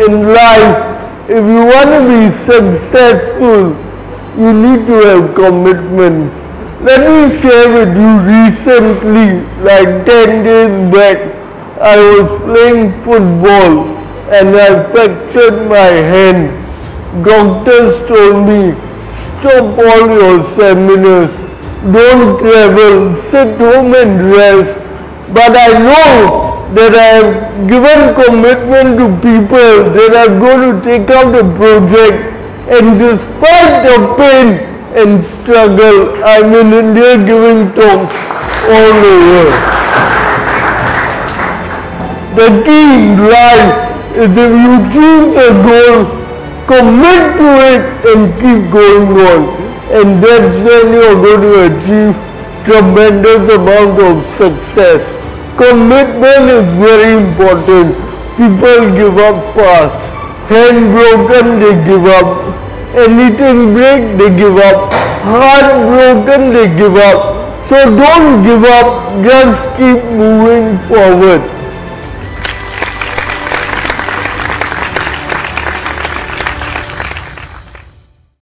in life, if you want to be successful, you need to have commitment. Let me share with you recently, like 10 days back, I was playing football and I fractured my hand. Doctors told me, stop all your seminars, don't travel, sit home and rest. But I know that I have given commitment to people that I'm going to take out a project, and despite the pain and struggle, I'm in India giving talks all over. The key in life is if you choose a goal, commit to it and keep going on, and that's when you're going to achieve tremendous amount of success. Commitment is very important. People give up fast. Hand broken, they give up. Anything break, they give up. Heart broken, they give up. So don't give up, just keep moving forward.